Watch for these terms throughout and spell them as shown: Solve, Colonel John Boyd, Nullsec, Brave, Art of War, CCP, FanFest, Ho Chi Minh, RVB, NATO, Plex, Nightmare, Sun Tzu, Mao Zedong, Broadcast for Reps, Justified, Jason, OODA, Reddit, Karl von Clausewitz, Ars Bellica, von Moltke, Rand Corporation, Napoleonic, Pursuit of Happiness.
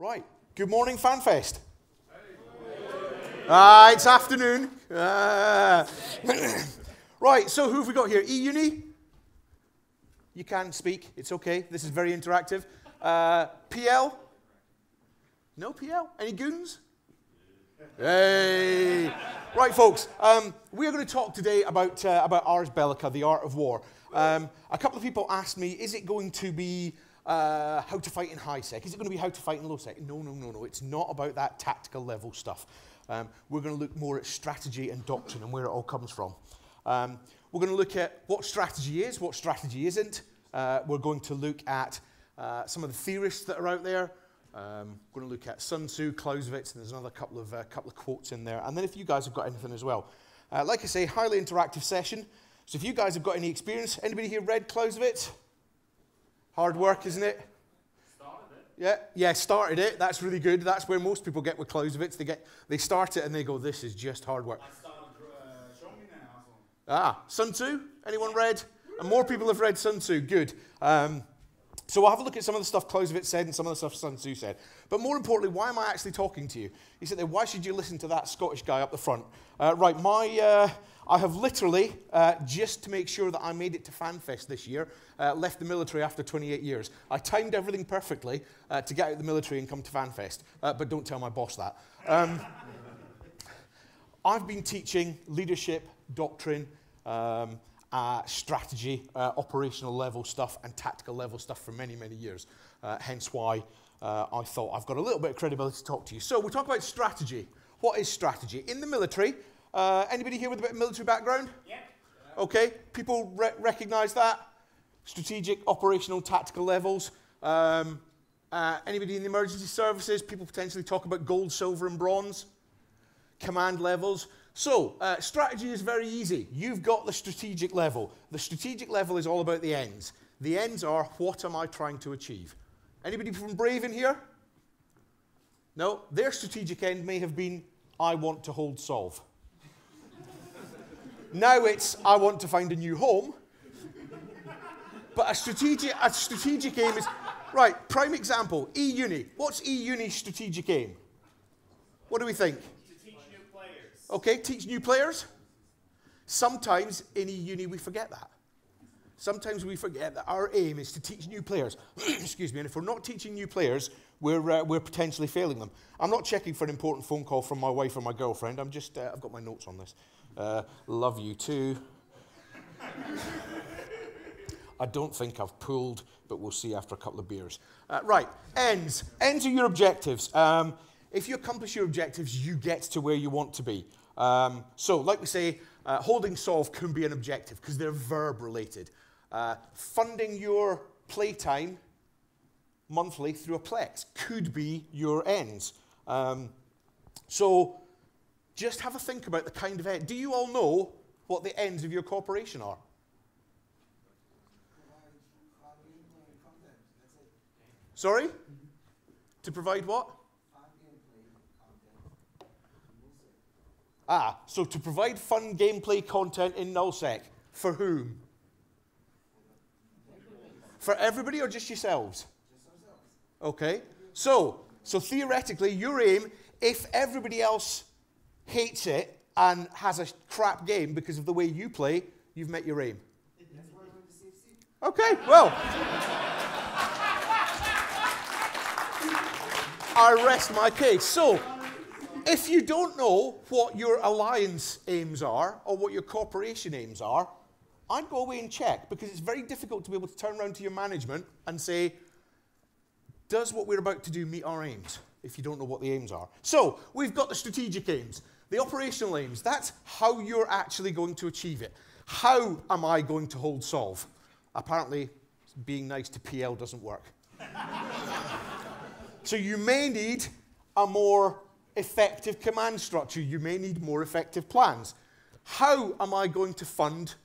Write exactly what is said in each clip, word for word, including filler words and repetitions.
Right, good morning, FanFest. Ah, it's afternoon. Ah. Right, so who have we got here? E-Uni? You can speak, it's okay. This is very interactive. Uh, P L? No P L? Any goons? Hey! Right, folks, um, we are going to talk today about, uh, about Ars Bellica, the art of war. Um, a couple of people asked me, is it going to be Uh, how to fight in high sec? Is it going to be how to fight in low sec? No, no, no, no. It's not about that tactical level stuff. Um, we're going to look more at strategy and doctrine and where it all comes from. Um, we're going to look at what strategy is, what strategy isn't. Uh, we're going to look at uh, some of the theorists that are out there. Um, we're going to look at Sun Tzu, Clausewitz, and there's another couple of, uh, couple of quotes in there. And then if you guys have got anything as well. Uh, like I say, highly interactive session. So if you guys have got any experience, anybody here read Clausewitz? Hard work, isn't it? Started it. Yeah, yeah, started it. That's really good. That's where most people get with Clausewitz. They get, they start it and they go, "This is just hard work." I started, uh, showing me now. Ah, Sun Tzu. Anyone read? And more people have read Sun Tzu. Good. Um, so we'll have a look at some of the stuff Clausewitz said and some of the stuff Sun Tzu said. But more importantly, why am I actually talking to you? He said, "Why should you listen to that Scottish guy up the front?" Uh, right, my. Uh, I have literally, uh, just to make sure that I made it to FanFest this year, uh, left the military after twenty-eight years. I timed everything perfectly uh, to get out of the military and come to FanFest, uh, but don't tell my boss that. Um, I've been teaching leadership, doctrine, um, uh, strategy, uh, operational level stuff, and tactical level stuff for many, many years. Uh, hence why uh, I thought I've got a little bit of credibility to talk to you. So we'll talk about strategy. What is strategy? In the military, Uh, anybody here with a bit of military background? Yeah. Okay, people re recognize that? Strategic, operational, tactical levels. Um, uh, anybody in the emergency services? People potentially talk about gold, silver, and bronze. Command levels. So, uh, strategy is very easy. You've got the strategic level. The strategic level is all about the ends. The ends are, what am I trying to achieve? Anybody from Brave in here? No, their strategic end may have been, I want to hold Solve. Now it's, I want to find a new home. But a strategic, a strategic aim is, right, prime example, E-Uni. What's E-Uni's strategic aim? What do we think? To teach new players. Okay, teach new players. Sometimes in E-Uni we forget that. Sometimes we forget that our aim is to teach new players. Excuse me, and if we're not teaching new players, we're, uh, we're potentially failing them. I'm not checking for an important phone call from my wife or my girlfriend. I'm just, uh, I've got my notes on this. Uh, love you too. I don't think I've pulled, but we'll see after a couple of beers. Uh, right, ends. Ends are your objectives. Um, if you accomplish your objectives, you get to where you want to be. Um, so, like we say, uh, holding Solve can be an objective because they're verb related. Uh, funding your playtime monthly through a Plex could be your ends. Um, so, just have a think about the kind of end. Do you all know what the ends of your corporation are? Sorry? Mm-hmm. To provide what? Ah, so to provide fun gameplay content in Nullsec. For whom? For everybody or just yourselves? Just ourselves. Okay. So, so theoretically, your aim, if everybody else hates it and has a crap game because of the way you play, you've met your aim. That's why I went to C C P. Okay, well. I rest my case. So, if you don't know what your alliance aims are or what your corporation aims are, I'd go away and check, because it's very difficult to be able to turn around to your management and say, does what we're about to do meet our aims, if you don't know what the aims are? So, we've got the strategic aims. The operational aims, that's how you're actually going to achieve it. How am I going to hold Solve? Apparently, being nice to P L doesn't work. So you may need a more effective command structure. You may need more effective plans. How am I going to fund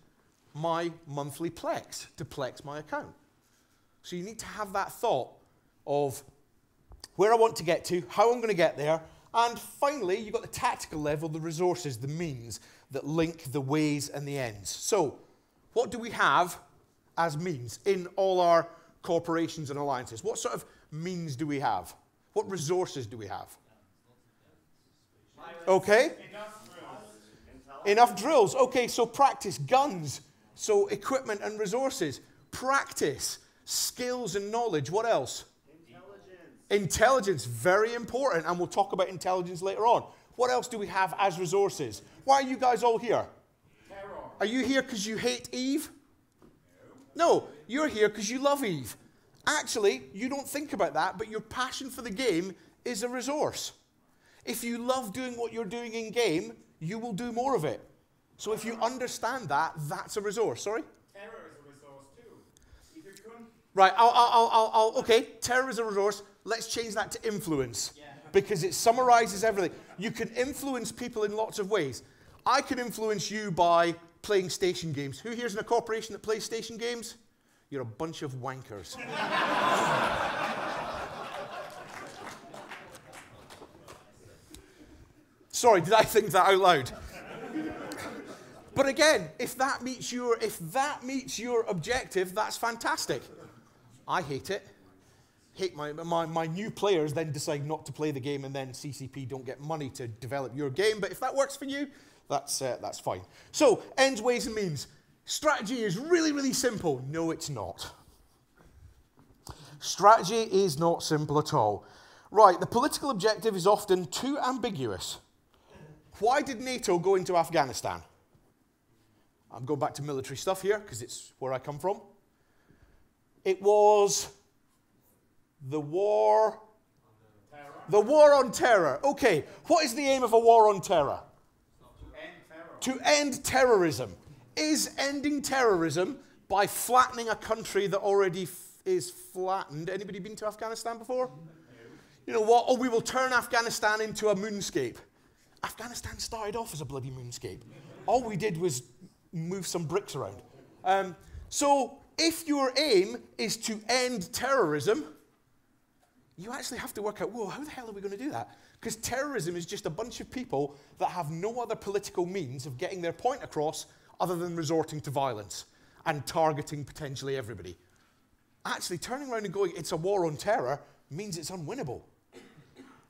my monthly Plex, to Plex my account? So you need to have that thought of where I want to get to, how I'm going to get there. And finally, you've got the tactical level, the resources, the means that link the ways and the ends. So, what do we have as means in all our corporations and alliances? What sort of means do we have? What resources do we have? Okay? Enough drills. Enough drills. Okay, so practice. Guns. So equipment and resources. Practice. Skills and knowledge. What else? Intelligence. Intelligence. Very important. And we'll talk about intelligence later on. What else do we have as resources? Why are you guys all here? Terror. Are you here because you hate Eve? No. No, you're here because you love Eve. Actually, you don't think about that, but your passion for the game is a resource. If you love doing what you're doing in game, you will do more of it. So if you understand that, that's a resource. Sorry? Terror is a resource too. If you couldn't... Right, I'll, I'll, I'll, I'll, okay, terror is a resource. Let's change that to influence. Yeah. Because it summarizes everything. You can influence people in lots of ways. I can influence you by playing station games. Who here's in a corporation that plays station games? You're a bunch of wankers. Sorry, did I think that out loud? But again, if that meets your, if that meets your objective, that's fantastic. I hate it. Hate my, my, my new players then decide not to play the game, and then C C P don't get money to develop your game. But if that works for you, that's, uh, that's fine. So, ends, ways, and means. Strategy is really, really simple. No, it's not. Strategy is not simple at all. Right, the political objective is often too ambiguous. Why did NATO go into Afghanistan? I'm going back to military stuff here, because it's where I come from. It was... The war, terror. The war on terror. Okay, what is the aim of a war on terror? To end terror. To end terrorism. Is ending terrorism by flattening a country that already f is flattened? Anybody been to Afghanistan before? No. You know what? Oh, we will turn Afghanistan into a moonscape. Afghanistan started off as a bloody moonscape. All we did was move some bricks around. Um, so if your aim is to end terrorism, you actually have to work out, whoa, how the hell are we going to do that? Because terrorism is just a bunch of people that have no other political means of getting their point across other than resorting to violence and targeting potentially everybody. Actually, turning around and going, it's a war on terror, means it's unwinnable.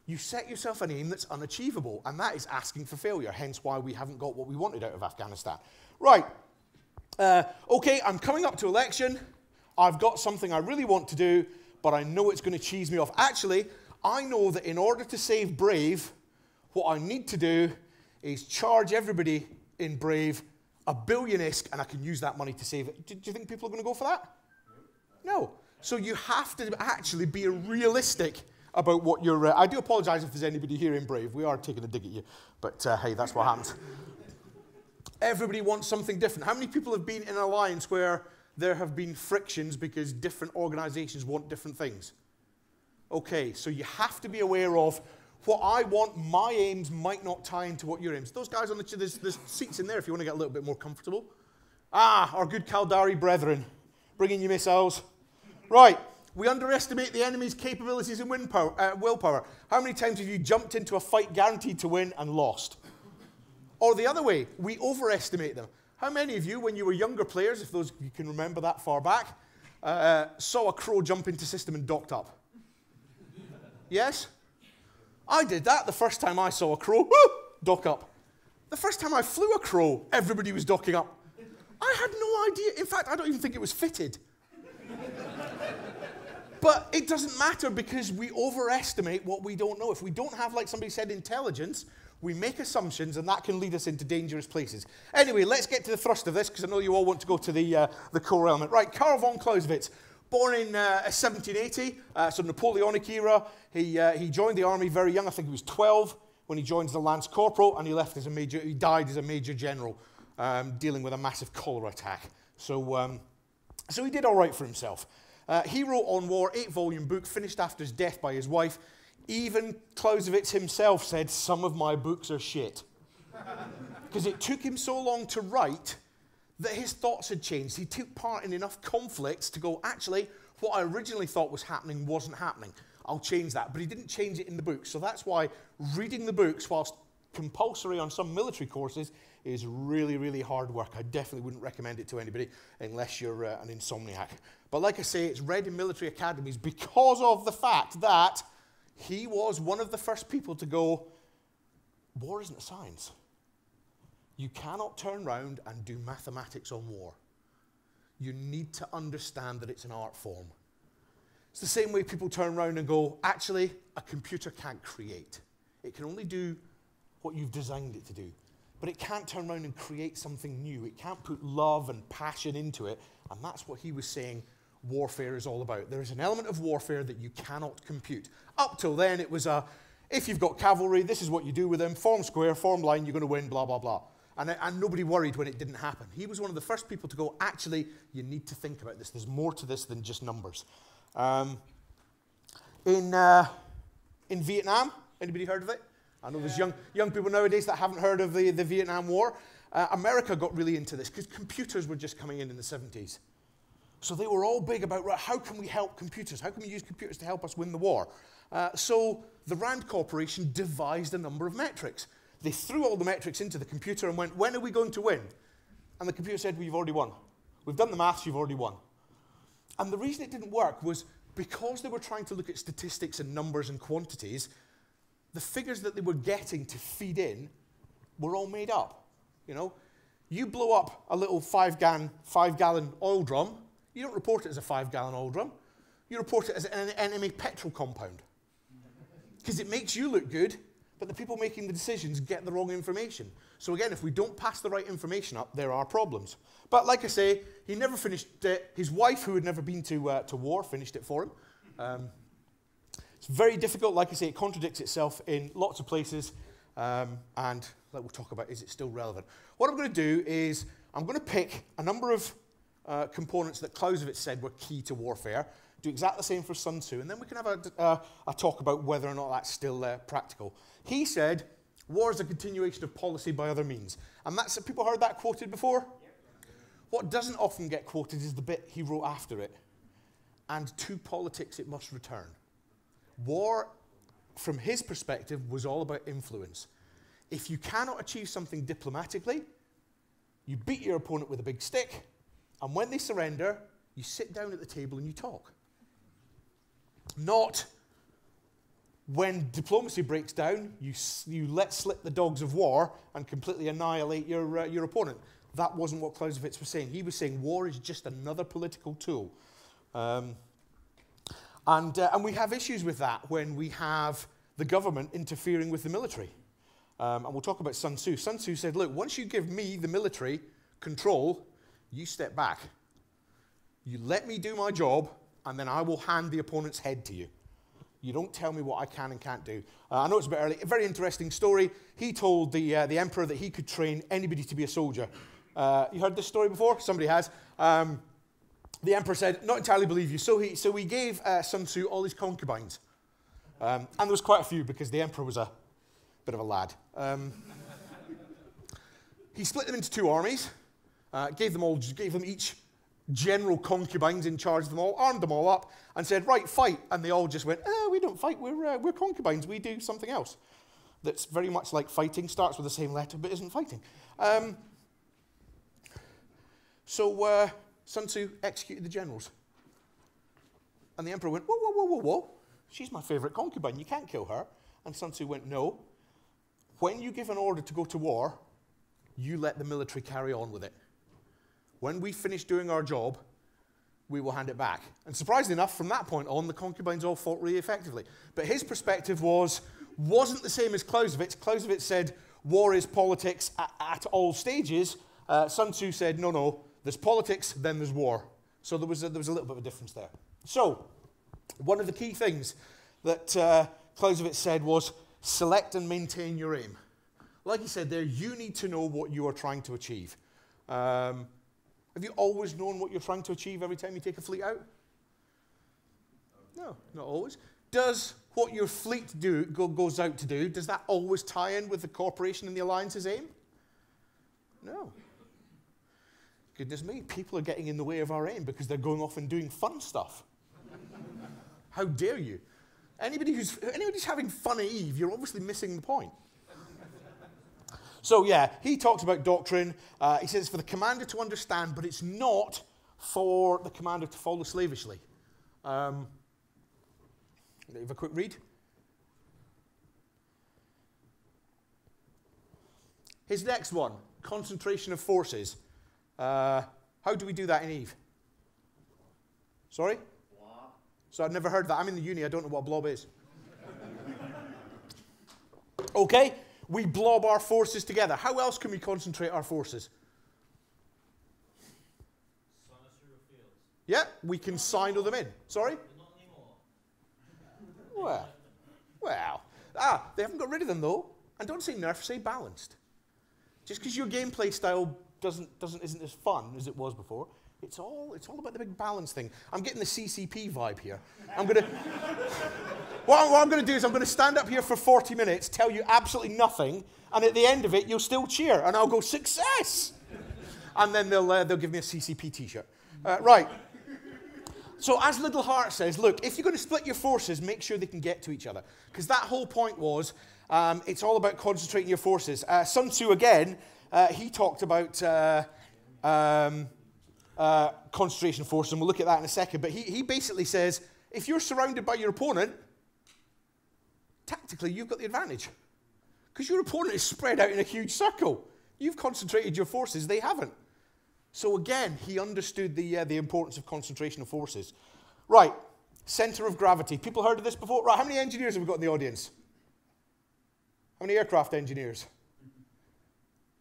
You set yourself an aim that's unachievable, and that is asking for failure, hence why we haven't got what we wanted out of Afghanistan. Right. Uh, okay, I'm coming up to election. I've got something I really want to do, but I know it's going to cheese me off. Actually, I know that in order to save Brave, what I need to do is charge everybody in Brave a billion I S K, and I can use that money to save it. Do, do you think people are going to go for that? No. So you have to actually be realistic about what you're... Uh, I do apologise if there's anybody here in Brave. We are taking a dig at you, but uh, hey, that's what happens. Everybody wants something different. How many people have been in an alliance where... there have been frictions because different organizations want different things? Okay, so you have to be aware of what I want. My aims might not tie into what your aims. Those guys on the chair, there's, there's seats in there if you want to get a little bit more comfortable. Ah, our good Caldari brethren, bringing you missiles. Right, we underestimate the enemy's capabilities and wind power, uh, willpower. How many times have you jumped into a fight guaranteed to win and lost? Or the other way, we overestimate them. How many of you, when you were younger players, if those you can remember that far back, uh, saw a crow jump into system and docked up? Yes? I did that the first time I saw a crow. Woo! Dock up. The first time I flew a crow, everybody was docking up. I had no idea. In fact, I don't even think it was fitted. But it doesn't matter because we overestimate what we don't know. If we don't have, like somebody said, intelligence, we make assumptions, and that can lead us into dangerous places. Anyway, let's get to the thrust of this, because I know you all want to go to the, uh, the core element. Right, Karl von Clausewitz, born in uh, seventeen eighty, uh, so Napoleonic era. He, uh, he joined the army very young. I think he was twelve when he joined as a lance corporal, and he, left as a major, he died as a major general, um, dealing with a massive cholera attack. So, um, so he did all right for himself. Uh, he wrote on war, eight volume book, finished after his death by his wife. Even Clausewitz himself said, some of my books are shit. Because it took him so long to write that his thoughts had changed. He took part in enough conflicts to go, actually, what I originally thought was happening wasn't happening. I'll change that. But he didn't change it in the books. So that's why reading the books, whilst compulsory on some military courses, is really, really hard work. I definitely wouldn't recommend it to anybody unless you're uh, an insomniac. But like I say, it's read in military academies because of the fact that He was one of the first people to go, war isn't a science. You cannot turn around and do mathematics on war. You need to understand that it's an art form. It's the same way people turn around and go, actually, a computer can't create. It can only do what you've designed it to do. But it can't turn around and create something new. It can't put love and passion into it. And that's what he was saying warfare is all about. There is an element of warfare that you cannot compute. Up till then, it was a, if you've got cavalry, this is what you do with them. Form square, form line, you're going to win, blah, blah, blah. And, and nobody worried when it didn't happen. He was one of the first people to go, actually, you need to think about this. There's more to this than just numbers. Um, in, uh, in Vietnam, anybody heard of it? I know yeah. there's young, young people nowadays that haven't heard of the, the Vietnam War. Uh, America got really into this because computers were just coming in in the seventies. So they were all big about, right, how can we help computers? How can we use computers to help us win the war? Uh, so the Rand Corporation devised a number of metrics. They threw all the metrics into the computer and went, when are we going to win? And the computer said, well, you've already won. We've done the maths, you've already won. And the reason it didn't work was because they were trying to look at statistics and numbers and quantities, the figures that they were getting to feed in were all made up. You know, you blow up a little five-gallon five gallon oil drum, you don't report it as a five-gallon oil drum, you report it as an enemy petrol compound. Because it makes you look good, but the people making the decisions get the wrong information. So again, if we don't pass the right information up, there are problems. But like I say, he never finished it. His wife, who had never been to, uh, to war, finished it for him. Um, It's very difficult. Like I say, it contradicts itself in lots of places, um, and like we'll talk about, is it still relevant? What I'm going to do is I'm going to pick a number of uh, components that Clausewitz said were key to warfare, do exactly the same for Sun Tzu, and then we can have a, uh, a talk about whether or not that's still uh, practical. He said, war is a continuation of policy by other means. And that's, have people heard that quoted before? Yep. What doesn't often get quoted is the bit he wrote after it. And to politics it must return. War, from his perspective, was all about influence. If you cannot achieve something diplomatically, you beat your opponent with a big stick, and when they surrender, you sit down at the table and you talk. Not when diplomacy breaks down, you, you let slip the dogs of war and completely annihilate your, uh, your opponent. That wasn't what Clausewitz was saying. He was saying war is just another political tool. Um, And, uh, and we have issues with that when we have the government interfering with the military. Um, and we'll talk about Sun Tzu. Sun Tzu said, look, once you give me, the military, control, you step back. You let me do my job, and then I will hand the opponent's head to you. You don't tell me what I can and can't do. Uh, I know it's a bit early. A very interesting story. He told the, uh, the emperor that he could train anybody to be a soldier. Uh, you heard this story before? Somebody has. Um, The emperor said, not entirely believe you. So he, so he gave uh, Sun Tzu all his concubines. Um, and there was quite a few because the emperor was a bit of a lad. Um, he split them into two armies, uh, gave, them all, gave them each general concubines in charge of them all, armed them all up, and said, right, fight. And they all just went, oh, we don't fight, we're, uh, we're concubines, we do something else. That's very much like fighting, starts with the same letter, but isn't fighting. Um, so... Uh, Sun Tzu executed the generals. And the emperor went, whoa, whoa, whoa, whoa, whoa. She's my favorite concubine. You can't kill her. And Sun Tzu went, no. When you give an order to go to war, you let the military carry on with it. When we finish doing our job, we will hand it back. And surprisingly enough, from that point on, the concubines all fought really effectively. But his perspective was, wasn't the same as Clausewitz. Clausewitz said, war is politics at, at all stages. Uh, Sun Tzu said, no, no. There's politics, then there's war. So there was, a, there was a little bit of a difference there. So, one of the key things that uh, Clausewitz said was, select and maintain your aim. Like he said there, you need to know what you are trying to achieve. Um, have you always known what you're trying to achieve every time you take a fleet out? No, not always. Does what your fleet do, go, goes out to do, does that always tie in with the corporation and the alliance's aim? No. Goodness me, people are getting in the way of our aim because they're going off and doing fun stuff. How dare you? Anybody who's, anybody who's having fun at EVE, you're obviously missing the point. So yeah, he talks about doctrine. Uh, he says it's for the commander to understand, but it's not for the commander to follow slavishly. Um, have a quick read. His next one, concentration of forces. Uh, how do we do that in EVE? Sorry? Blob. So I've never heard that. I'm in the uni, I don't know what a blob is. Okay, we blob our forces together. How else can we concentrate our forces? Sinusoidal fields. Yeah, we can sino them in. Sorry? Not anymore. Well, well. Ah, they haven't got rid of them though. And don't say nerf, say balanced. Just because your gameplay style doesn't, doesn't, isn't as fun as it was before, it's all, it's all about the big balance thing. I'm getting the C C P vibe here. I'm gonna, what, I'm, what I'm gonna do is I'm gonna stand up here for forty minutes, tell you absolutely nothing, and at the end of it, you'll still cheer, and I'll go, success! And then they'll, uh, they'll give me a C C P t-shirt. Uh, right, so as Little Heart says, look, if you're gonna split your forces, make sure they can get to each other. Because that whole point was, Um, it's all about concentrating your forces. Uh, Sun Tzu, again, uh, he talked about uh, um, uh, concentration force, and we'll look at that in a second, but he, he basically says, if you're surrounded by your opponent, tactically you've got the advantage. Because your opponent is spread out in a huge circle. You've concentrated your forces, they haven't. So again, he understood the, uh, the importance of concentration of forces. Right, centre of gravity. People heard of this before? Right, how many engineers have we got in the audience? How many aircraft engineers?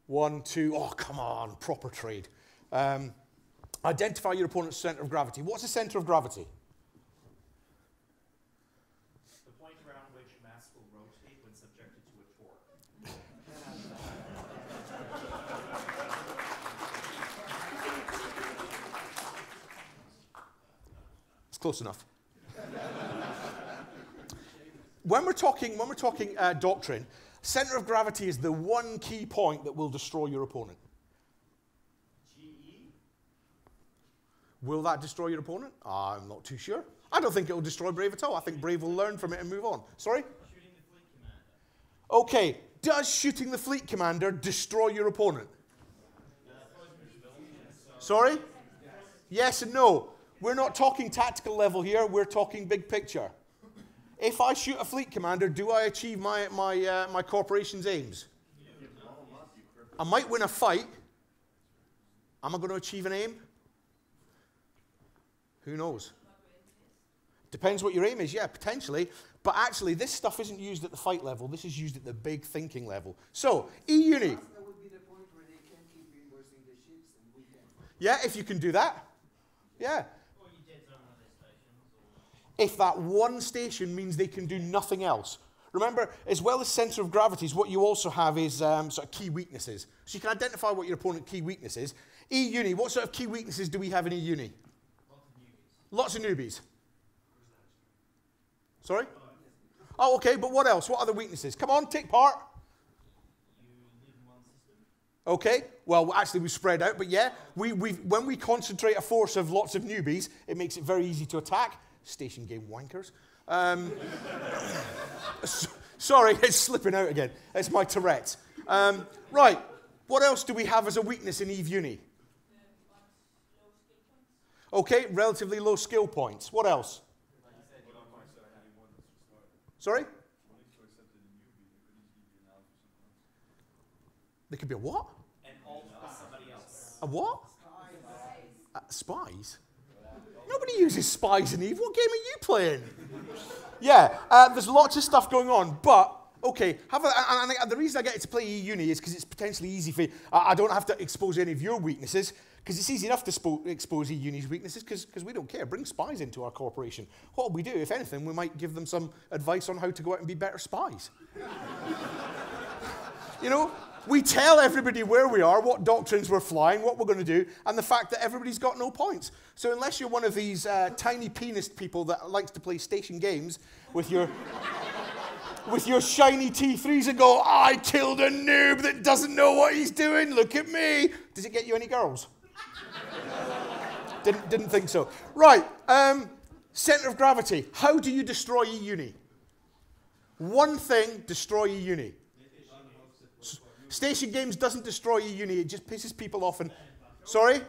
One, two, oh, come on, proper trade. Um, identify your opponent's centre of gravity. What's the centre of gravity? The point around which mass will rotate when subjected to a torque. It's close enough. When we're talking, when we're talking uh, doctrine, centre of gravity is the one key point that will destroy your opponent. G E? Will that destroy your opponent? I'm not too sure. I don't think it will destroy Brave at all. I think Brave will learn from it and move on. Sorry? Shooting the fleet commander. Okay. Does shooting the fleet commander destroy your opponent? Yes. Sorry? Yes. Yes and no. We're not talking tactical level here. We're talking big picture. If I shoot a fleet commander, do I achieve my, my, uh, my corporation's aims? I might win a fight. Am I going to achieve an aim? Who knows? Depends what your aim is, yeah, potentially. But actually, this stuff isn't used at the fight level. This is used at the big thinking level. So, E-Uni. Yeah, if you can do that. Yeah. If that one station means they can do nothing else. Remember, as well as centre of gravities, what you also have is um, sort of key weaknesses. So you can identify what your opponent's key weakness is. E-Uni, what sort of key weaknesses do we have in E-Uni? Lots of newbies. Lots of newbies. Sorry? Oh, okay, but what else? What other weaknesses? Come on, take part. You live in one system. Okay, well, actually, we spread out, but yeah, we, we, when we concentrate a force of lots of newbies, it makes it very easy to attack. Station game wankers. Um, so, sorry, it's slipping out again. It's my Tourette. Um, right, what else do we have as a weakness in EVE Uni? Okay, relatively low skill points. What else? Sorry? They could be a what? A what? Uh, spies? Nobody uses spies in EVE. What game are you playing? Yeah, uh, there's lots of stuff going on, but, okay, have a, and, and the reason I get to play E-Uni is because it's potentially easy for you. I, I don't have to expose any of your weaknesses, because it's easy enough to expose E-Uni's weaknesses, because we don't care. Bring spies into our corporation. What will we do? If anything, we might give them some advice on how to go out and be better spies. You know? We tell everybody where we are, what doctrines we're flying, what we're going to do, and the fact that everybody's got no points. So unless you're one of these uh, tiny penis people that likes to play station games with your, with your shiny T threes and go, I killed a noob that doesn't know what he's doing, look at me. Does it get you any girls? didn't, didn't think so. Right, um, centre of gravity. How do you destroy E-Uni? One thing, destroy E-Uni. Station games doesn't destroy E-Uni, it just pisses people off and... Sorry?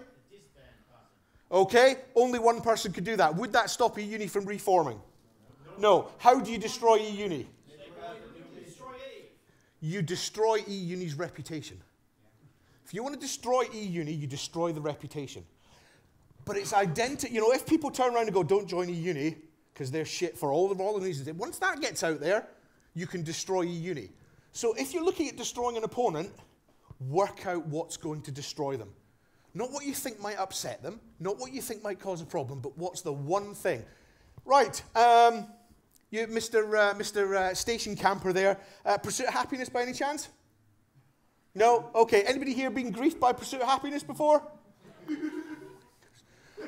Okay, only one person could do that. Would that stop E-Uni from reforming? No. How do you destroy E-Uni? you destroy E Uni's reputation. If you want to destroy E Uni, you destroy the reputation. But it's identity. You know, if people turn around and go, don't join E Uni, because they're shit for all the wrong reasons, once that gets out there, you can destroy E Uni. So if you're looking at destroying an opponent, work out what's going to destroy them. Not what you think might upset them, not what you think might cause a problem, but what's the one thing. Right, um, you, Mister Uh, Mister Uh, Station Camper there, uh, Pursuit of Happiness by any chance? No? Okay, anybody here been griefed by Pursuit of Happiness before?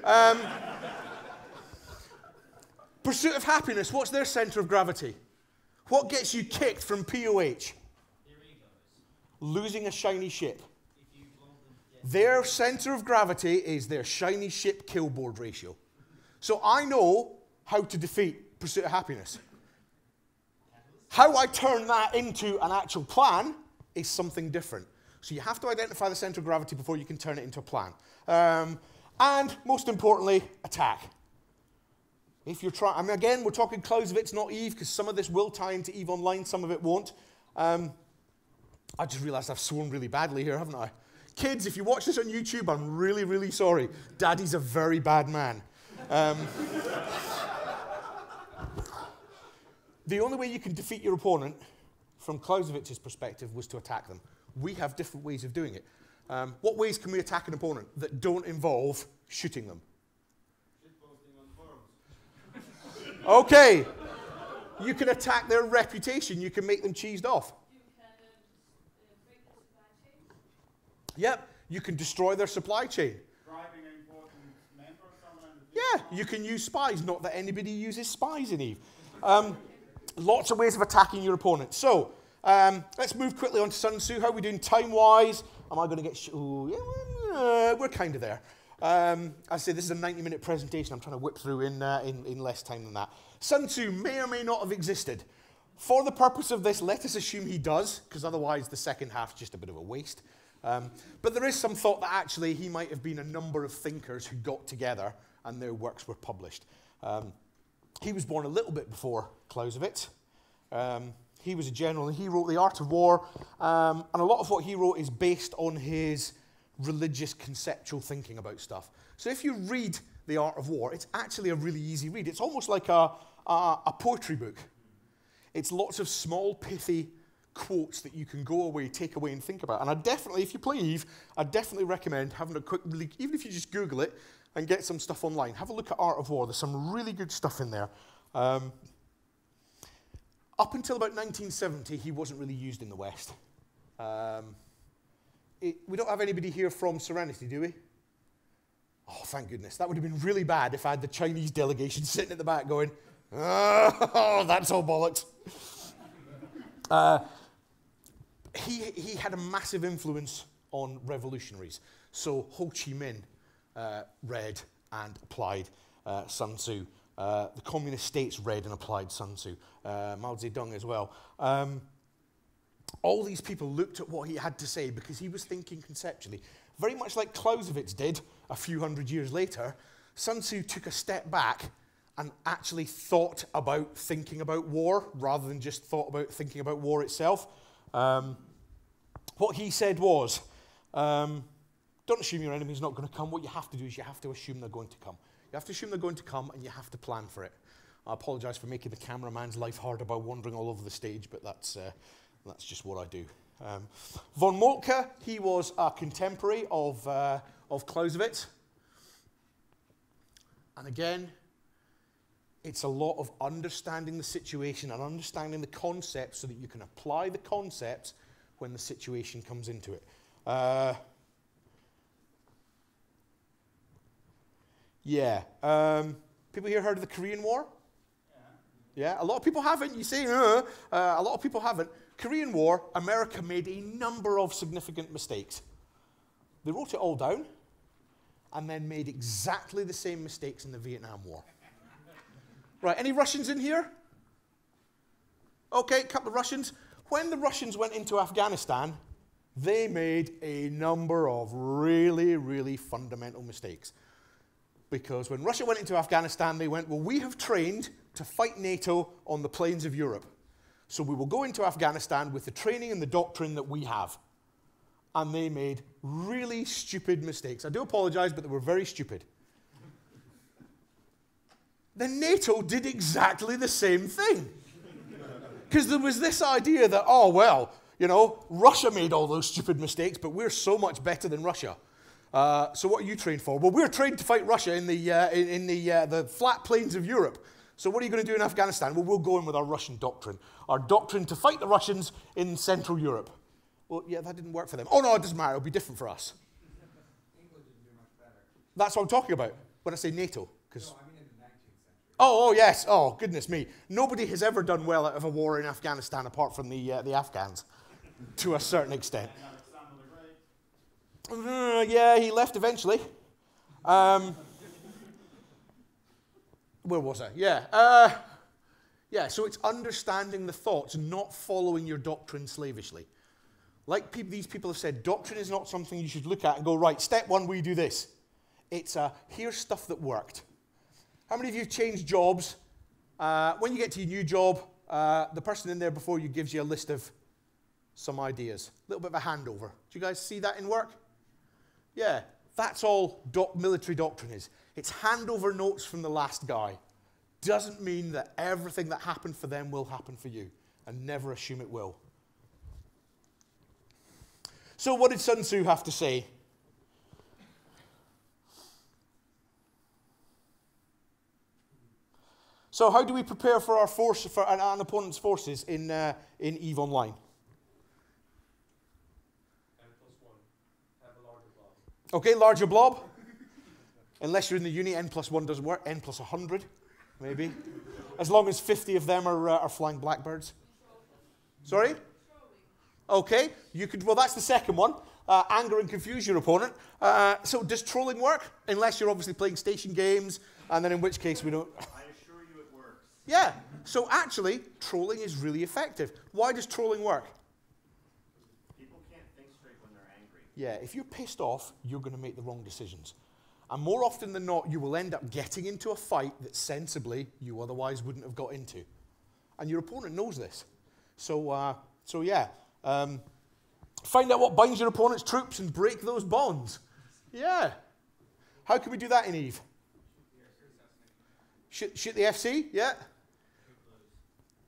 um, Pursuit of Happiness, what's their centre of gravity? What gets you kicked from P O H? Losing a shiny ship. If you blow them, yeah. Their centre of gravity is their shiny ship killboard ratio. So I know how to defeat Pursuit of Happiness. How I turn that into an actual plan is something different. So you have to identify the centre of gravity before you can turn it into a plan. Um, and most importantly, attack. If you're trying, I mean, again, we're talking Clausewitz, not EVE, because some of this will tie into EVE Online, some of it won't. Um, I just realised I've sworn really badly here, haven't I? Kids, if you watch this on YouTube, I'm really, really sorry. Daddy's a very bad man. Um, the only way you can defeat your opponent, from Clausewitz's perspective, was to attack them. We have different ways of doing it. Um, what ways can we attack an opponent that don't involve shooting them? Okay, you can attack their reputation. You can make them cheesed off. Yep, you can destroy their supply chain. Bribing an important member of someone. Yeah, you can use spies. Not that anybody uses spies in EVE. Um, lots of ways of attacking your opponent. So um, let's move quickly on to Sun Tzu. How are we doing time-wise? Am I going to get? Sh Ooh, yeah, we're kind of there. Um, I say this is a ninety minute presentation. I'm trying to whip through in, uh, in, in less time than that. Sun Tzu may or may not have existed. For the purpose of this, let us assume he does, because otherwise the second half is just a bit of a waste. Um, but there is some thought that actually he might have been a number of thinkers who got together and their works were published. Um, he was born a little bit before Clausewitz. Um, he was a general and he wrote The Art of War. Um, and a lot of what he wrote is based on his religious conceptual thinking about stuff. So if you read The Art of War, it's actually a really easy read. It's almost like a, a, a poetry book. It's lots of small, pithy quotes that you can go away, take away and think about. And I definitely, if you play EVE, I definitely recommend having a quick, even if you just Google it and get some stuff online, have a look at Art of War. There's some really good stuff in there. Um, up until about nineteen seventy, he wasn't really used in the West. Um, It, we don't have anybody here from Serenity, do we? Oh, thank goodness. That would have been really bad if I had the Chinese delegation sitting at the back going, oh, that's all bollocks. uh, he, he had a massive influence on revolutionaries. So Ho Chi Minh uh, read and applied uh, Sun Tzu. Uh, the communist states read and applied Sun Tzu. Uh, Mao Zedong as well. Um, All these people looked at what he had to say because he was thinking conceptually. Very much like Clausewitz did a few hundred years later, Sun Tzu took a step back and actually thought about thinking about war rather than just thought about thinking about war itself. Um, what he said was, um, don't assume your enemy's not going to come. What you have to do is you have to assume they're going to come. You have to assume they're going to come and you have to plan for it. I apologise for making the cameraman's life harder by wandering all over the stage, but that's... Uh, That's just what I do. Um, von Moltke, he was a contemporary of, uh, of Clausewitz. And again, it's a lot of understanding the situation and understanding the concepts so that you can apply the concepts when the situation comes into it. Uh, yeah. Um, people here heard of the Korean War? Yeah, a lot of people haven't. You say, uh, uh, a lot of people haven't. Korean War, America made a number of significant mistakes. They wrote it all down and then made exactly the same mistakes in the Vietnam War. Right, any Russians in here? Okay, a couple of Russians. When the Russians went into Afghanistan, they made a number of really, really fundamental mistakes. Because when Russia went into Afghanistan, they went, well, we have trained to fight NATO on the plains of Europe. So we will go into Afghanistan with the training and the doctrine that we have. And they made really stupid mistakes. I do apologize, but they were very stupid. Then NATO did exactly the same thing. Because there was this idea that, oh, well, you know, Russia made all those stupid mistakes, but we're so much better than Russia. Uh, so what are you trained for? Well, we're trained to fight Russia in the, uh, in, in the, uh, the flat plains of Europe. So what are you going to do in Afghanistan? Well, we'll go in with our Russian doctrine. Our doctrine to fight the Russians in Central Europe. Well, yeah, that didn't work for them. Oh, no, it doesn't matter. It'll be different for us. England didn't do much better. That's what I'm talking about when I say NATO. Because no, I mean in the nineteenth century. Oh, oh, yes. Oh, goodness me. Nobody has ever done well out of a war in Afghanistan apart from the, uh, the Afghans, to a certain extent. And Alexander the Great. Uh, yeah, he left eventually. Um... Where was I? Yeah. Uh, yeah, so it's understanding the thoughts, not following your doctrine slavishly. Like pe these people have said, doctrine is not something you should look at and go, right, step one, we do this. It's, uh, here's stuff that worked. How many of you have changed jobs? Uh, when you get to your new job, uh, the person in there before you gives you a list of some ideas. A little bit of a handover. Do you guys see that in work? Yeah, that's all doc military doctrine is. It's handover notes from the last guy. Doesn't mean that everything that happened for them will happen for you. And never assume it will. So what did Sun Tzu have to say? So how do we prepare for our force, for an, an opponent's forces in, uh, in EVE Online? N plus one. Have a larger blob. Okay, larger blob. Unless you're in the uni, N plus one doesn't work. N plus one hundred, maybe. As long as fifty of them are, uh, are flying blackbirds. Sorry? Okay. You could. Well, that's the second one. Uh, anger and confuse your opponent. Uh, so does trolling work? Unless you're obviously playing station games, and then in which case we don't... I assure you it works. Yeah. So actually, trolling is really effective. Why does trolling work? People can't think straight when they're angry. Yeah. If you're pissed off, you're going to make the wrong decisions. And more often than not, you will end up getting into a fight that sensibly you otherwise wouldn't have got into. And your opponent knows this. So, uh, so yeah. Um, find out what binds your opponent's troops and break those bonds. Yeah. How can we do that in EVE? Shoot, shoot the F C, yeah.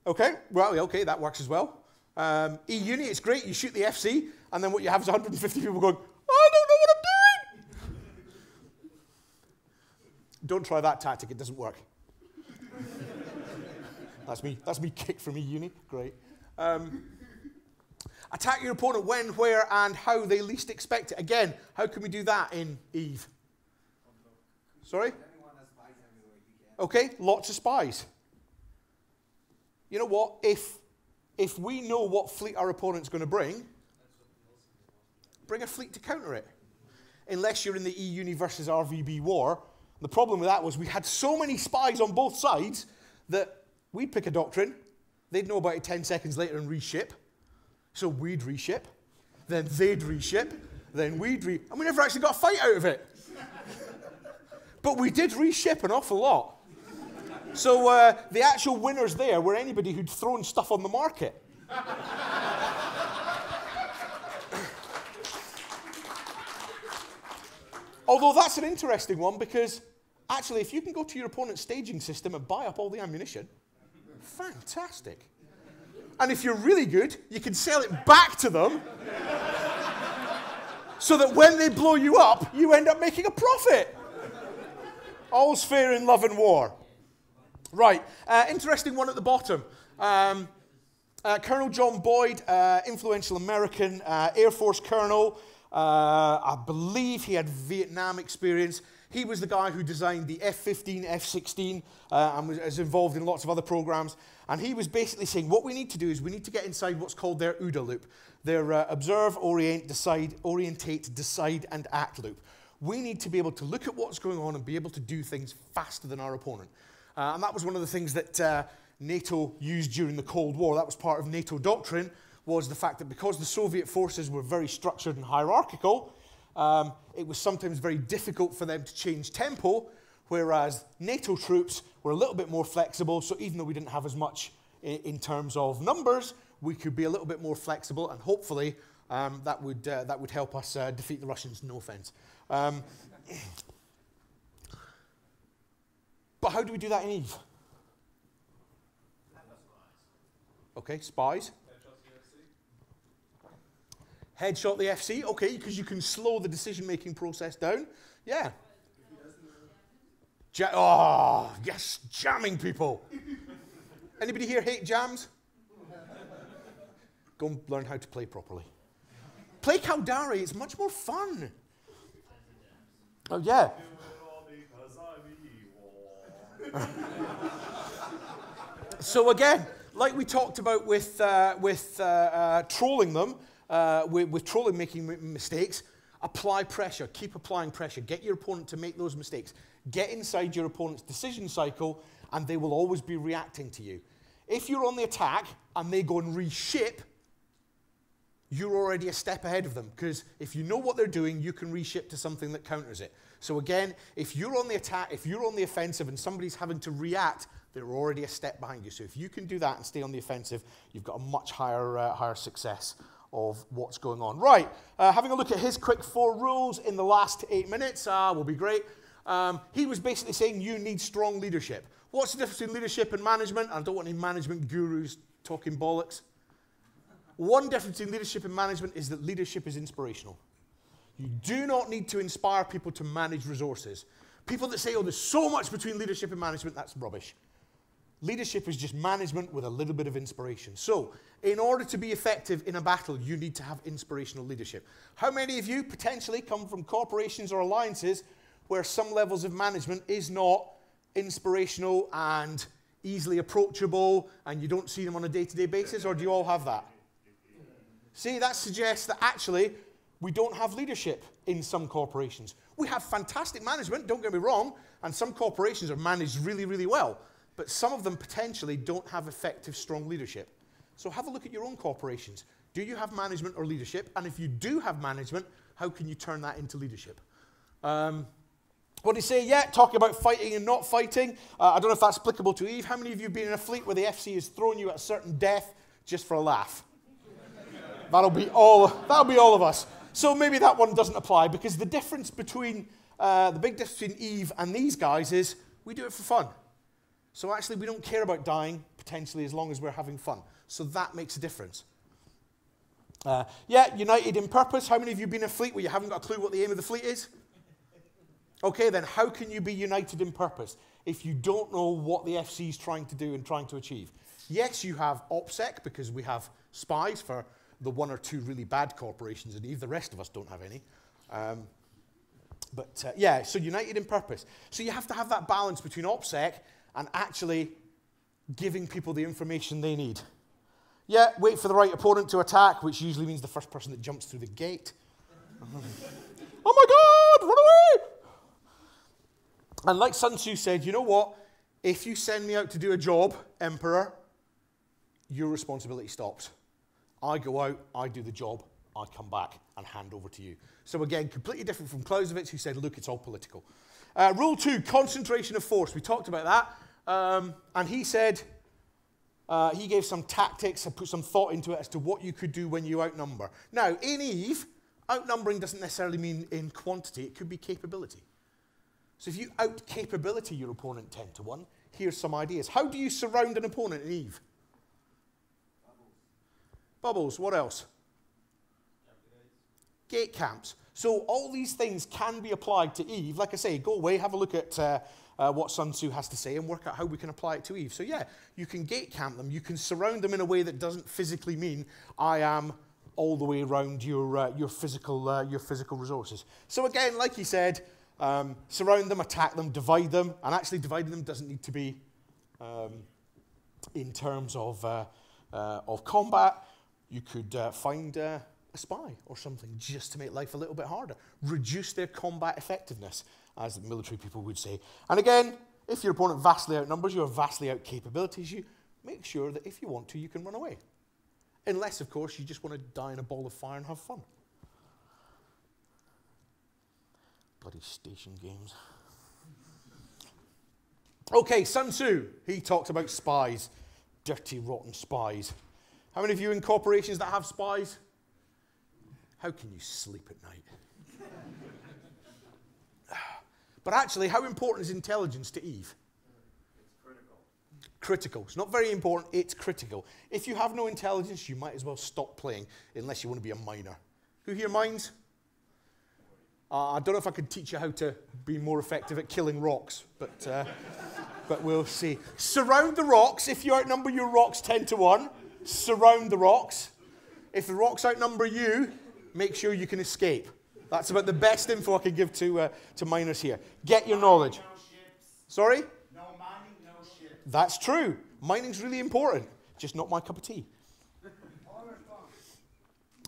Okay, well, okay, that works as well. Um, E-Uni, it's great, you shoot the F C, and then what you have is one hundred fifty people going, I don't know what I'm doing. Don't try that tactic, it doesn't work. That's me, that's me kicked from E-Uni, great. Um, attack your opponent when, where, and how they least expect it. Again, how can we do that in EVE? Sorry? Okay, lots of spies. You know what, if, if we know what fleet our opponent's going to bring, bring a fleet to counter it. Unless you're in the E-Uni versus R V B war. The problem with that was we had so many spies on both sides that we'd pick a doctrine, they'd know about it ten seconds later and reship. So we'd reship, then they'd reship, then we'd re... And we never actually got a fight out of it. But we did reship an awful lot. So uh, the actual winners there were anybody who'd thrown stuff on the market. Although that's an interesting one because actually if you can go to your opponent's staging system and buy up all the ammunition, fantastic. And if you're really good, you can sell it back to them so that when they blow you up, you end up making a profit. All's fair in love and war. Right, uh, interesting one at the bottom. Um, uh, Colonel John Boyd, uh, influential American uh, Air Force colonel. Uh, I believe he had Vietnam experience. He was the guy who designed the F fifteen, F sixteen, uh, and was, was involved in lots of other programs. And he was basically saying, what we need to do is we need to get inside what's called their OODA loop, their uh, observe, orient, decide, orientate, decide, and act loop. We need to be able to look at what's going on and be able to do things faster than our opponent. Uh, and that was one of the things that uh, NATO used during the Cold War. That was part of NATO doctrine. Was the fact that because the Soviet forces were very structured and hierarchical, um, it was sometimes very difficult for them to change tempo, whereas NATO troops were a little bit more flexible, so even though we didn't have as much in terms of numbers, we could be a little bit more flexible, and hopefully um, that would uh, that would help us uh, defeat the Russians. No offense. Um, but how do we do that in EVE? Okay, spies. Headshot the F C, okay, because you can slow the decision-making process down. Yeah. Ja oh, yes, jamming people. Anybody here hate jams? Go and learn how to play properly. Play Caldari, it's much more fun. Oh, yeah. So again, like we talked about with, uh, with uh, uh, trolling them, Uh, with, with trolling making mistakes, apply pressure, keep applying pressure, get your opponent to make those mistakes, get inside your opponent's decision cycle, and they will always be reacting to you. If you're on the attack and they go and reship, you're already a step ahead of them, because if you know what they're doing, you can reship to something that counters it. So again, if you're on the attack, if you're on the offensive and somebody's having to react, they're already a step behind you. So if you can do that and stay on the offensive, you've got a much higher, uh, higher success of what's going on. Right, uh, having a look at his quick four rules in the last eight minutes, ah, will be great. Um, he was basically saying you need strong leadership. What's the difference between leadership and management? I don't want any management gurus talking bollocks. One difference between leadership and management is that leadership is inspirational. You do not need to inspire people to manage resources. People that say, oh, there's so much between leadership and management, that's rubbish. Leadership is just management with a little bit of inspiration. So, in order to be effective in a battle, you need to have inspirational leadership. How many of you potentially come from corporations or alliances where some levels of management is not inspirational and easily approachable, and you don't see them on a day-to-day basis, or do you all have that? See, that suggests that actually we don't have leadership in some corporations. We have fantastic management, don't get me wrong, and some corporations are managed really, really well. But some of them potentially don't have effective, strong leadership. So have a look at your own corporations. Do you have management or leadership? And if you do have management, how can you turn that into leadership? Um, what did he say? Yeah, talking about fighting and not fighting. Uh, I don't know if that's applicable to EVE. How many of you have been in a fleet where the F C has thrown you at a certain death just for a laugh? That'll be all, that'll be all of us. So maybe that one doesn't apply, because the difference between, uh, the big difference between EVE and these guys is we do it for fun. So actually, we don't care about dying, potentially, as long as we're having fun. So that makes a difference. Uh, yeah, united in purpose. How many of you have been in a fleet where you haven't got a clue what the aim of the fleet is? Okay, then how can you be united in purpose if you don't know what the F C is trying to do and trying to achieve? Yes, you have OPSEC, because we have spies for the one or two really bad corporations in EVE. The rest of us don't have any. Um, but uh, yeah, so united in purpose. So you have to have that balance between OPSEC and actually giving people the information they need. Yeah, wait for the right opponent to attack, which usually means the first person that jumps through the gate. Oh my God, run away! And like Sun Tzu said, you know what? If you send me out to do a job, Emperor, your responsibility stops. I go out, I do the job, I come back and hand over to you. So again, completely different from Clausewitz, who said, look, it's all political. Uh, rule two, concentration of force. We talked about that. Um, and he said, uh, he gave some tactics and put some thought into it as to what you could do when you outnumber. Now, in EVE, outnumbering doesn't necessarily mean in quantity. It could be capability. So if you out-capability your opponent ten to one, here's some ideas. How do you surround an opponent in EVE? Bubbles. Bubbles, what else? Gate camps. So all these things can be applied to EVE. Like I say, go away, have a look at uh, uh, what Sun Tzu has to say and work out how we can apply it to EVE. So yeah, you can gate camp them. You can surround them in a way that doesn't physically mean I am all the way around your, uh, your, physical, uh, your physical resources. So again, like he said, um, surround them, attack them, divide them. And actually dividing them doesn't need to be um, in terms of, uh, uh, of combat. You could uh, find... Uh, spy or something just to make life a little bit harder. Reduce their combat effectiveness, as the military people would say. And again, if your opponent vastly outnumbers you or vastly out capabilities you, make sure that if you want to, you can run away. Unless, of course, you just want to die in a ball of fire and have fun. Bloody station games. Okay, Sun Tzu, he talks about spies. Dirty, rotten spies. How many of you in corporations that have spies? How can you sleep at night? But actually, how important is intelligence to EVE? It's critical. Critical. It's not very important, it's critical. If you have no intelligence, you might as well stop playing, unless you want to be a miner. Who here mines? Uh, I don't know if I could teach you how to be more effective at killing rocks, but, uh, but we'll see. Surround the rocks. If you outnumber your rocks ten to one, surround the rocks. If the rocks outnumber you, make sure you can escape. That's about the best info I can give to, uh, to miners here. Get your knowledge. Mining, no Sorry? No mining, no ships. That's true. Mining's really important. Just not my cup of tea.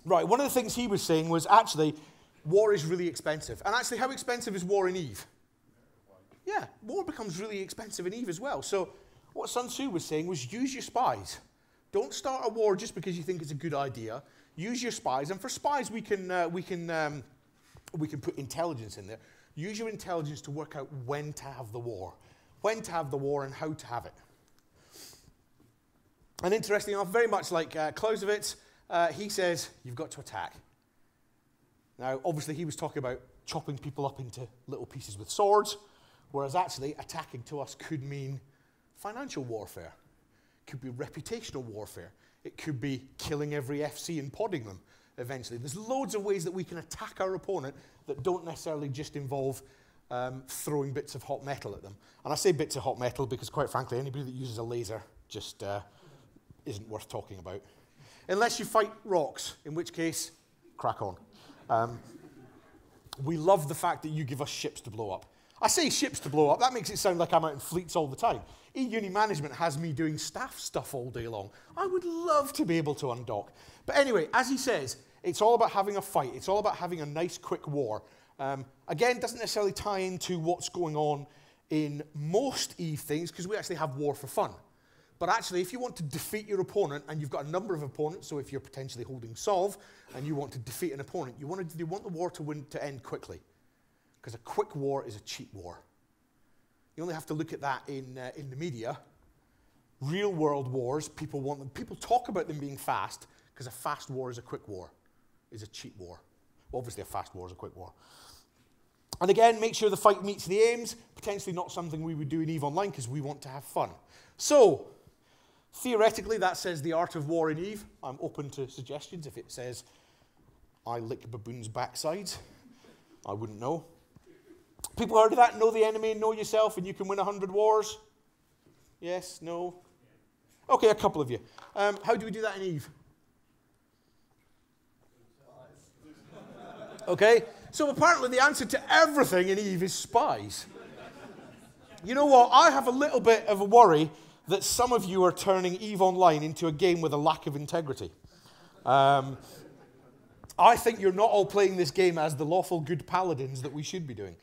Right, one of the things he was saying was actually, war is really expensive. And actually, how expensive is war in EVE? Yeah, war becomes really expensive in EVE as well. So what Sun Tzu was saying was use your spies. Don't start a war just because you think it's a good idea. Use your spies. And for spies, we can, uh, we can, um, we can put intelligence in there. Use your intelligence to work out when to have the war. When to have the war and how to have it. And interestingly enough, very much like uh, Clausewitz, uh, he says, you've got to attack. Now, obviously, he was talking about chopping people up into little pieces with swords, whereas actually attacking to us could mean financial warfare. It could be reputational warfare. It could be killing every F C and podding them eventually. There's loads of ways that we can attack our opponent that don't necessarily just involve um, throwing bits of hot metal at them. And I say bits of hot metal because, quite frankly, anybody that uses a laser just uh, isn't worth talking about. Unless you fight rocks, in which case, crack on. Um, we love the fact that you give us ships to blow up. I say ships to blow up, that makes it sound like I'm out in fleets all the time. E-Uni Management has me doing staff stuff all day long. I would love to be able to undock. But anyway, as he says, it's all about having a fight. It's all about having a nice, quick war. Um, again, doesn't necessarily tie into what's going on in most EVE things, because we actually have war for fun. But actually, if you want to defeat your opponent, and you've got a number of opponents, so if you're potentially holding Solve, and you want to defeat an opponent, you want, to, you want the war to, win, to end quickly. Because a quick war is a cheap war. You only have to look at that in, uh, in the media. Real world wars, people want them. People talk about them being fast, because a fast war is a quick war, is a cheap war. Well, obviously, a fast war is a quick war. And again, make sure the fight meets the aims, potentially not something we would do in EVE Online, because we want to have fun. So, theoretically, that says the art of war in EVE. I'm open to suggestions. If it says, I lick baboons' backsides, I wouldn't know. People heard of that? Know the enemy and know yourself, and you can win a hundred wars? Yes? No? Okay, a couple of you. Um, how do we do that in EVE? Okay, so apparently the answer to everything in EVE is spies. You know what? I have a little bit of a worry that some of you are turning EVE Online into a game with a lack of integrity. Um, I think you're not all playing this game as the lawful good paladins that we should be doing.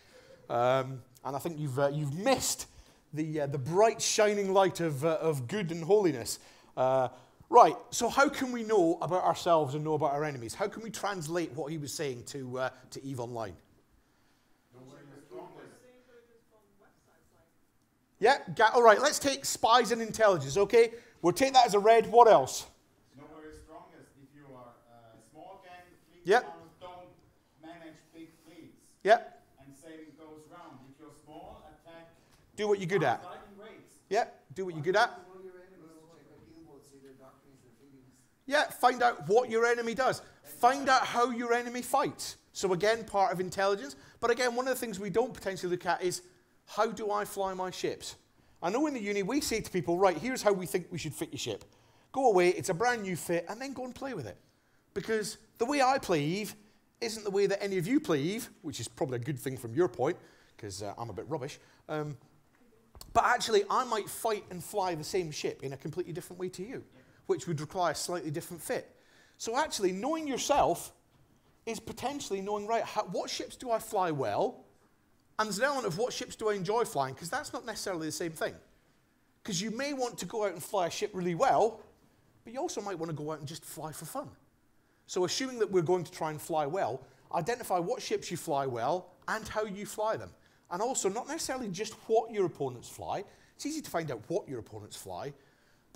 Um, and I think you've, uh, you've missed the, uh, the bright shining light of, uh, of good and holiness. Uh, right, so how can we know about ourselves and know about our enemies? How can we translate what he was saying to, uh, to EVE Online? Yeah, all right, let's take spies and intelligence, okay? We'll take that as a red. What else? Know where you're strongest. If you are a small gang, big yep. towns don't manage big fleets. Yep. And saving goes round. If you're small, attack. Do what you're good at. Yep, do what you're good at. Yeah, find out what your enemy does. Find out how your enemy fights. So again, part of intelligence. But again, one of the things we don't potentially look at is, how do I fly my ships? I know in the uni we say to people, right, here's how we think we should fit your ship. Go away, it's a brand new fit, and then go and play with it. Because the way I play EVE isn't the way that any of you play EVE, which is probably a good thing from your point, because uh, I'm a bit rubbish. Um, but actually, I might fight and fly the same ship in a completely different way to you, which would require a slightly different fit. So actually, knowing yourself is potentially knowing, right, how, what ships do I fly well? And there's an element of what ships do I enjoy flying, because that's not necessarily the same thing. Because you may want to go out and fly a ship really well, but you also might want to go out and just fly for fun. So assuming that we're going to try and fly well, identify what ships you fly well and how you fly them. And also, not necessarily just what your opponents fly. It's easy to find out what your opponents fly,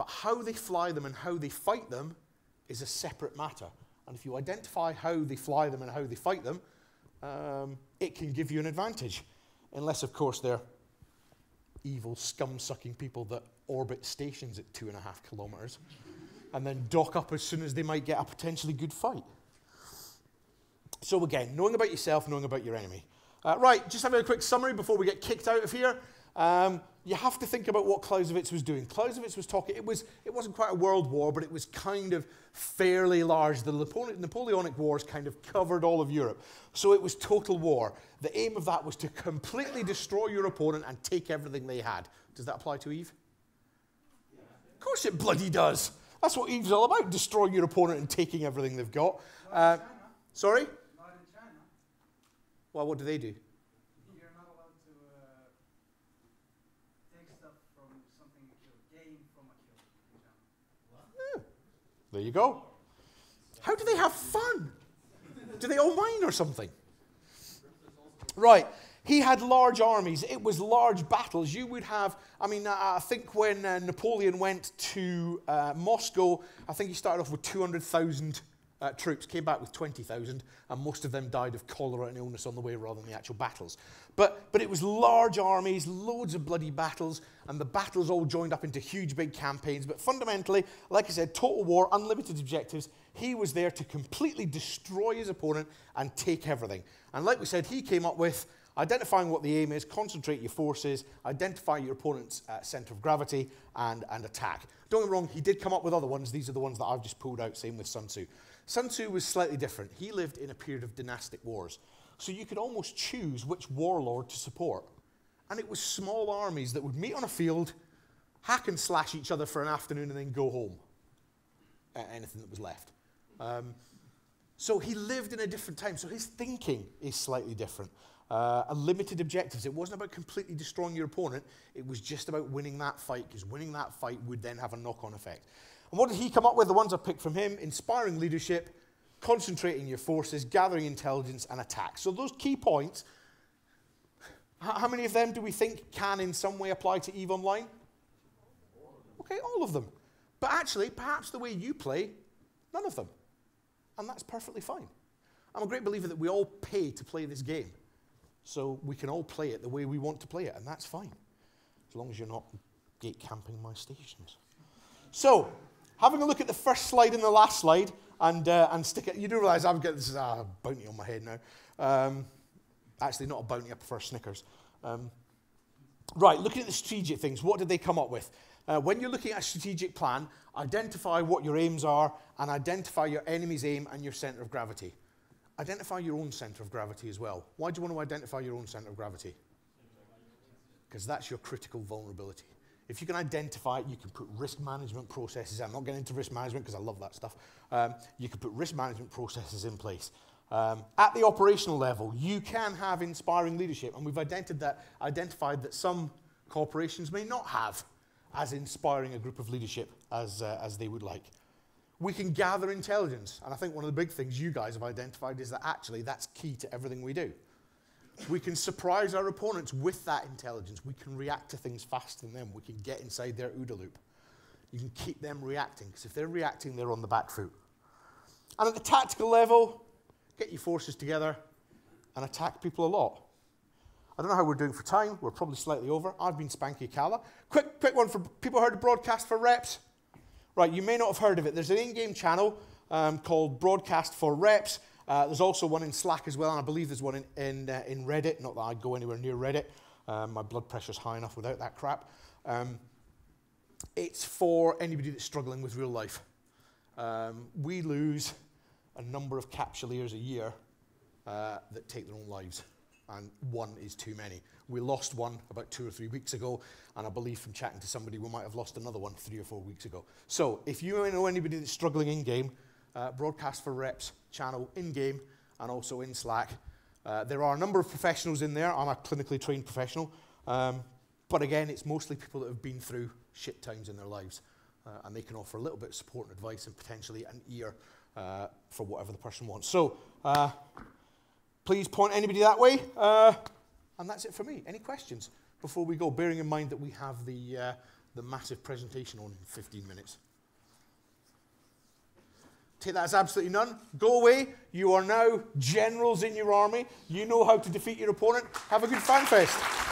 But how they fly them and how they fight them is a separate matter. And if you identify how they fly them and how they fight them, um, it can give you an advantage. Unless, of course, they're evil, scum-sucking people that orbit stations at two and a half kilometers and then dock up as soon as they might get a potentially good fight. So again, knowing about yourself, knowing about your enemy. Uh, right, just having a quick summary before we get kicked out of here. Um, you have to think about what Clausewitz was doing. Clausewitz was talking, it, was, it wasn't quite a world war, but it was kind of fairly large. The Napoleonic Wars kind of covered all of Europe. So it was total war. The aim of that was to completely destroy your opponent and take everything they had. Does that apply to EVE? Yeah. Of course it bloody does. That's what EVE's all about, destroying your opponent and taking everything they've got. Uh, sorry? Not in China. Well, what do they do? There you go. How do they have fun? Do they all mine or something? Right. He had large armies. It was large battles. You would have, I mean, I think when uh, Napoleon went to uh, Moscow, I think he started off with two hundred thousand uh, troops, came back with twenty thousand, and most of them died of cholera and illness on the way rather than the actual battles. But, but it was large armies, loads of bloody battles, and the battles all joined up into huge big campaigns. But fundamentally, like I said, total war, unlimited objectives. He was there to completely destroy his opponent and take everything. And like we said, he came up with identifying what the aim is, concentrate your forces, identify your opponent's uh, center of gravity, and, and attack. Don't get me wrong, he did come up with other ones. These are the ones that I've just pulled out, same with Sun Tzu. Sun Tzu was slightly different. He lived in a period of dynastic wars. So you could almost choose which warlord to support. And it was small armies that would meet on a field, hack and slash each other for an afternoon, and then go home. Uh, anything that was left. Um, so he lived in a different time. So his thinking is slightly different. Uh, and limited objectives. It wasn't about completely destroying your opponent. It was just about winning that fight, because winning that fight would then have a knock-on effect. And what did he come up with? The ones I picked from him: inspiring leadership, concentrating your forces, gathering intelligence, and attack. So those key points, how many of them do we think can in some way apply to EVE Online? Okay, all of them. But actually, perhaps the way you play, none of them. And that's perfectly fine. I'm a great believer that we all pay to play this game. So we can all play it the way we want to play it, and that's fine. As long as you're not gate-camping my stations. So, having a look at the first slide and the last slide, and, uh, and stick it. You do realize I've got this uh, bounty on my head now. Um, actually, not a bounty, I prefer Snickers. Um, right, looking at the strategic things, what did they come up with? Uh, when you're looking at a strategic plan, identify what your aims are and identify your enemy's aim and your center of gravity. Identify your own center of gravity as well. Why do you want to identify your own center of gravity? Because that's your critical vulnerability. If you can identify it, you can put risk management processes. I'm not getting into risk management because I love that stuff. Um, you can put risk management processes in place. Um, at the operational level, you can have inspiring leadership, and we've identified that, identified that some corporations may not have as inspiring a group of leadership as, uh, as they would like. We can gather intelligence, and I think one of the big things you guys have identified is that actually that's key to everything we do. We can surprise our opponents with that intelligence. We can react to things faster than them. We can get inside their OODA loop. You can keep them reacting, because if they're reacting, they're on the back foot. And at the tactical level, get your forces together and attack people a lot. I don't know how we're doing for time. We're probably slightly over. I've been Spanky Ikkala. Quick, quick one for people who heard of Broadcast for Reps. Right, you may not have heard of it. There's an in-game channel um, called Broadcast for Reps. Uh, there's also one in Slack as well, and I believe there's one in, in, uh, in Reddit. Not that I go anywhere near Reddit. Um, my blood pressure's high enough without that crap. Um, it's for anybody that's struggling with real life. Um, we lose a number of capsuleers a year uh, that take their own lives, and one is too many. We lost one about two or three weeks ago, and I believe from chatting to somebody, we might have lost another one three or four weeks ago. So if you know anybody that's struggling in-game, Uh, Broadcast for Reps channel in-game and also in Slack. Uh, there are a number of professionals in there. I'm a clinically trained professional. Um, but again, it's mostly people that have been through shit times in their lives. Uh, and they can offer a little bit of support and advice and potentially an ear uh, for whatever the person wants. So uh, please point anybody that way. Uh, and that's it for me. Any questions before we go? Bearing in mind that we have the, uh, the massive presentation on in fifteen minutes. Take that as absolutely none. Go away. You are now generals in your army. You know how to defeat your opponent. Have a good FanFest.